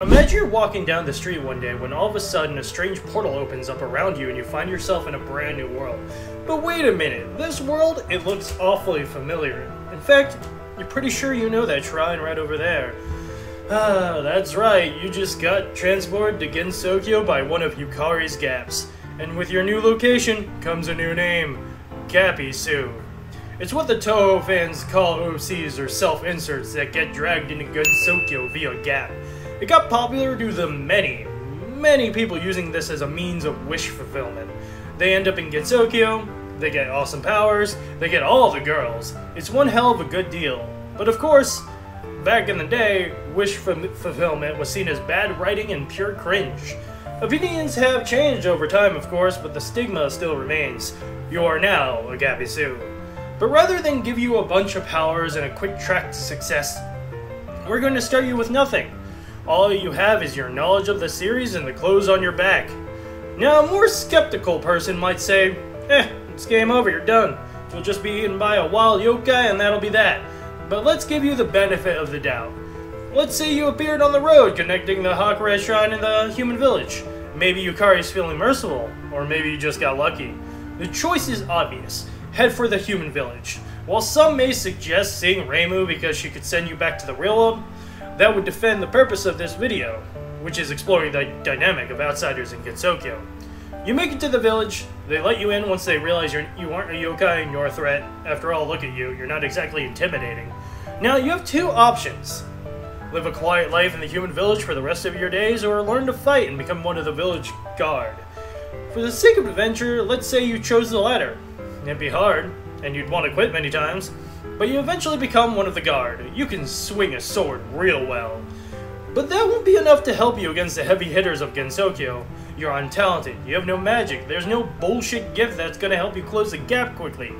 Imagine you're walking down the street one day when all of a sudden a strange portal opens up around you and you find yourself in a brand new world. But wait a minute, this world, it looks awfully familiar. In fact, you're pretty sure you know that shrine right over there. Ah, that's right, you just got transported to Gensokyo by one of Yukari's gaps. And with your new location comes a new name, Gapi-su. It's what the Toho fans call OCs or self-inserts that get dragged into Gensokyo via gap. It got popular due to the many people using this as a means of wish fulfillment. They end up in Gensokyo, they get awesome powers, they get all the girls. It's one hell of a good deal. But of course, back in the day, wish fulfillment was seen as bad writing and pure cringe. Opinions have changed over time, of course, but the stigma still remains. You are now a Gabi-su. But rather than give you a bunch of powers and a quick track to success, we're going to start you with nothing. All you have is your knowledge of the series and the clothes on your back. Now, a more skeptical person might say, it's game over, you're done. You'll just be eaten by a wild yokai and that'll be that. But let's give you the benefit of the doubt. Let's say you appeared on the road connecting the Hakurei Shrine and the Human Village. Maybe Yukari's feeling merciful, or maybe you just got lucky. The choice is obvious. Head for the Human Village. While some may suggest seeing Reimu because she could send you back to the real world, that would defend the purpose of this video, which is exploring the dynamic of outsiders in Gensokyo. You make it to the village, they let you in once they realize you aren't a yokai and you're a threat. After all, look at you, you're not exactly intimidating. Now, you have two options. Live a quiet life in the Human Village for the rest of your days, or learn to fight and become one of the village guard. For the sake of adventure, let's say you chose the latter. It'd be hard, and you'd want to quit many times. But you eventually become one of the guard. You can swing a sword real well. But that won't be enough to help you against the heavy hitters of Gensokyo. You're untalented, you have no magic, there's no bullshit gift that's gonna help you close the gap quickly.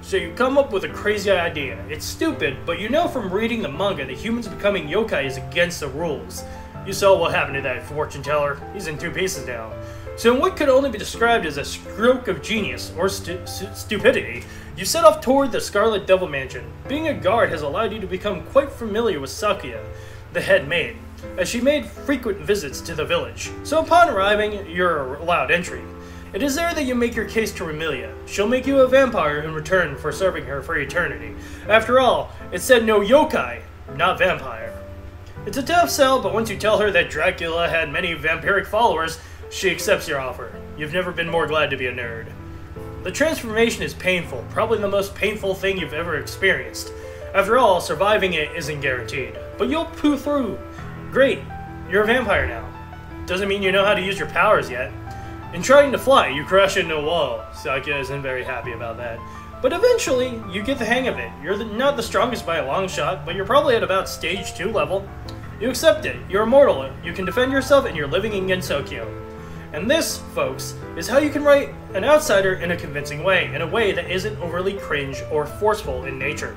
So you come up with a crazy idea. It's stupid, but you know from reading the manga that humans becoming yokai is against the rules. You saw what happened to that fortune teller, he's in two pieces now. So in what could only be described as a stroke of genius, or stupidity, you set off toward the Scarlet Devil Mansion. Being a guard has allowed you to become quite familiar with Sakuya, the head maid, as she made frequent visits to the village. So upon arriving, you're allowed entry. It is there that you make your case to Remilia. She'll make you a vampire in return for serving her for eternity. After all, it said no yokai, not vampire. It's a tough sell, but once you tell her that Dracula had many vampiric followers, she accepts your offer. You've never been more glad to be a nerd. The transformation is painful, probably the most painful thing you've ever experienced. After all, surviving it isn't guaranteed, but you'll poo through. Great, you're a vampire now. Doesn't mean you know how to use your powers yet. In trying to fly, you crash into a wall. Sakuya isn't very happy about that. But eventually, you get the hang of it. You're not the strongest by a long shot, but you're probably at about stage 2 level. You accept it, you're immortal, you can defend yourself, and you're living in Gensokyo. And this, folks, is how you can write an outsider in a convincing way, in a way that isn't overly cringe or forceful in nature.